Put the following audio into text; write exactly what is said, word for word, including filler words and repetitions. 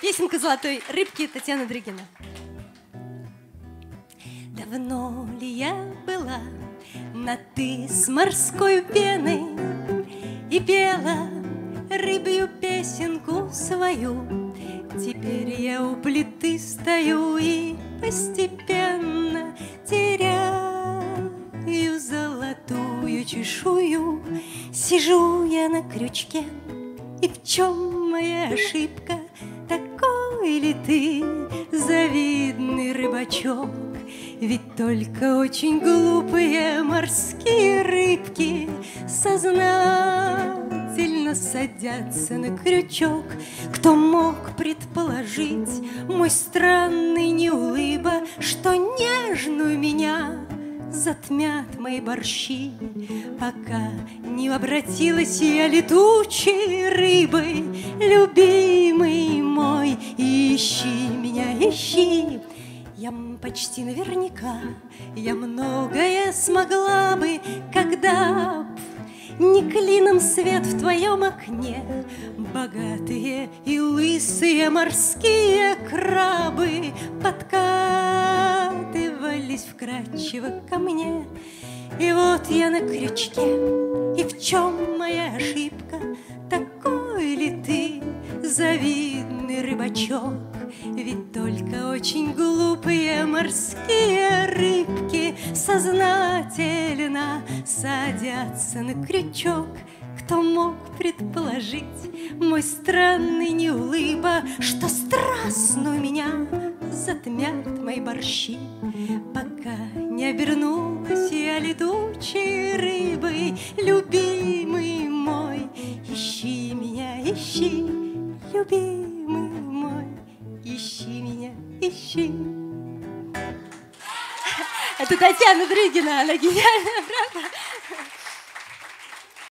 Песенка «Золотой рыбки» Татьяна Дрыгина. Давно ли я была на «ты» с морской пеной и пела рыбью песенку свою? Теперь я у плиты стою и постепенно теряю золотую чешую. Сижу я на крючке, и в чем моя ошибка? Такой ли ты завидный рыбачок? Ведь только очень глупые морские рыбки сознательно садятся на крючок. Кто мог предположить, мой странный неулыба, что нежную меня затмят мои борщи, пока не обратилась я летучей рыбой. Любимый мой, ищи меня, ищи. Я почти наверняка, я многое смогла бы, когда б не клином свет в твоем окне. Богатые и лысые морские крабы подкатывались вкрадчиво ко мне. И вот я на крючке, и в чем моя ошибка? Такой ли ты завидный рыбачок? Ведь только очень глупые морские рыбки сознательно садятся на крючок. Кто мог предположить, мой странный неулыба, что страстную меня затмят мои борщи, пока не обернулась я летучей рыбой. Любимый мой, ищи меня, ищи, любимый мой, ищи меня, ищи. Это Татьяна Дрыгина, она гениальная, правда?